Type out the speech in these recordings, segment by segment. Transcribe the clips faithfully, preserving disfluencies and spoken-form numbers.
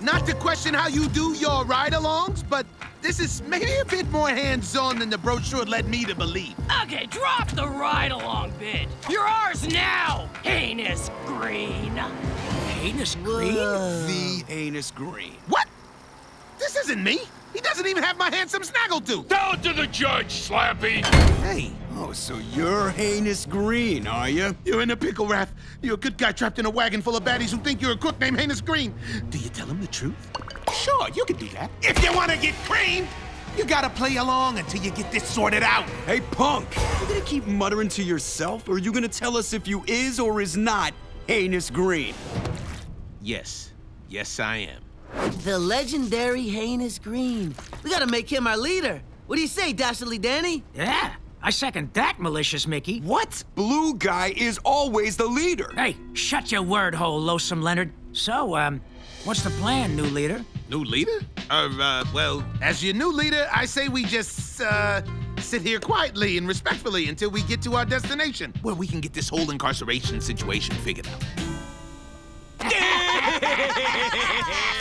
Not to question how you do your ride-alongs, but this is maybe a bit more hands-on than the brochure led me to believe. Okay, drop the ride-along bit. You're ours now, Heinous Green. Heinous Green? Whoa. The Heinous Green. What? This isn't me. He doesn't even have my handsome snaggletooth. Down to the judge, Slappy. Hey. Oh, so you're Heinous Green, are you? You're in a pickle, Raph. You're a good guy trapped in a wagon full of baddies who think you're a crook named Heinous Green. Do you tell him the truth? Sure, you can do that. If you want to get creamed, you gotta play along until you get this sorted out. Hey, punk, you gonna keep muttering to yourself, or are you gonna tell us if you is or is not Heinous Green? Yes. Yes, I am. The legendary Heinous Green. We gotta make him our leader. What do you say, Dastardly Danny? Yeah. I second that, Malicious Mickey. What? Blue guy is always the leader. Hey, shut your word hole, Loathsome Leonard. So, um, what's the plan, new leader? New leader? Uh, uh, well, as your new leader, I say we just, uh, sit here quietly and respectfully until we get to our destination, where we can get this whole incarceration situation figured out.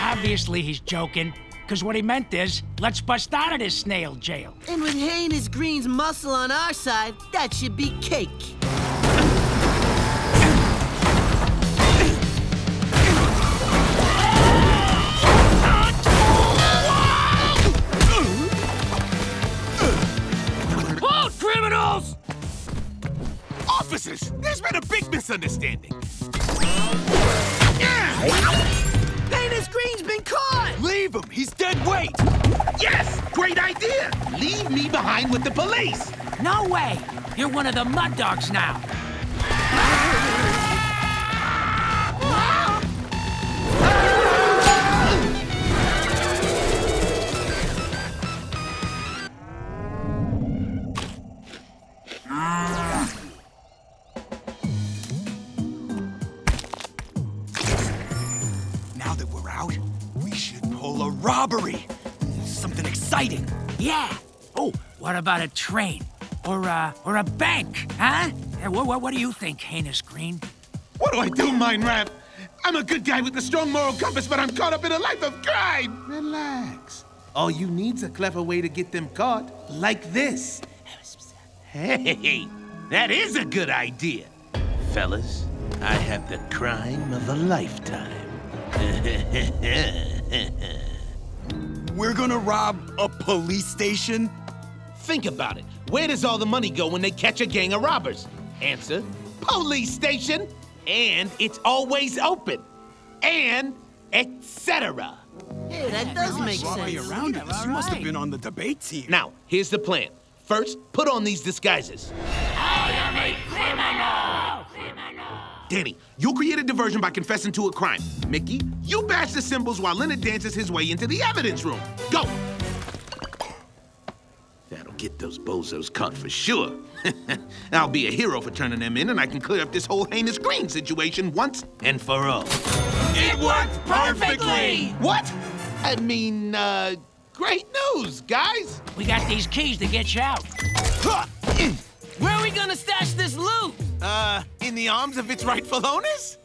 Obviously, he's joking. Because what he meant is, let's bust out of this snail jail. And with Heinous Green's muscle on our side, that should be cake. Hold, criminals! Officers, there's been a big misunderstanding. Yeah. Heinous Green's been caught! Leave him! He's dead weight! Yes! Great idea! Leave me behind with the police! No way! You're one of the Mud Dogs now! Robbery! Something exciting. Yeah. Oh, what about a train? Or a, or a bank, huh? What, what, what do you think, Heinous Green? What do I do, Mind Rap? I'm a good guy with a strong moral compass, but I'm caught up in a life of crime. Relax. All you need's a clever way to get them caught, like this. Hey, that is a good idea. Fellas, I have the crime of a lifetime. We're gonna rob a police station? Think about it. Where does all the money go when they catch a gang of robbers? Answer, police station. And it's always open. And et cetera. Hey, that does make sense. You must have been on the debate team. Now, here's the plan. First, put on these disguises. I am a criminal! Criminal! Danny, you'll create a diversion by confessing to a crime. Mickey, you bash the cymbals while Leonard dances his way into the evidence room. Go! That'll get those bozos caught for sure. I'll be a hero for turning them in, and I can clear up this whole Heinous Green situation once and for all. It worked perfectly! What? I mean, uh, great news, guys. We got these keys to get you out. Where are we gonna stash this loot? Uh, in the arms of its rightful owners?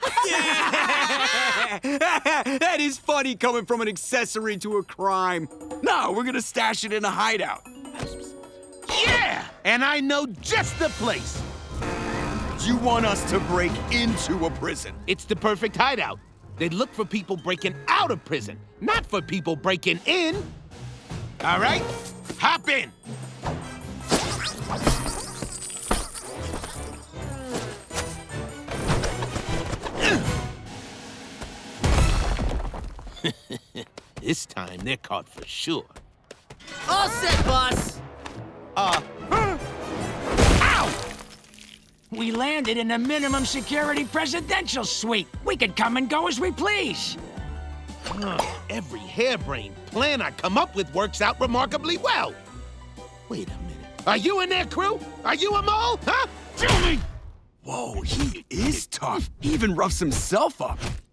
That is funny coming from an accessory to a crime. No, we're gonna stash it in a hideout. Yeah! And I know just the place. You want us to break into a prison? It's the perfect hideout. They look for people breaking out of prison, not for people breaking in. All right, hop in. This time, they're caught for sure. All set, boss! Uh... Ow! We landed in a minimum security presidential suite. We could come and go as we please. Oh, every harebrained plan I come up with works out remarkably well. Wait a minute. Are you in there, crew? Are you a mole? Huh? Tell me! Whoa, he is tough. He even roughs himself up.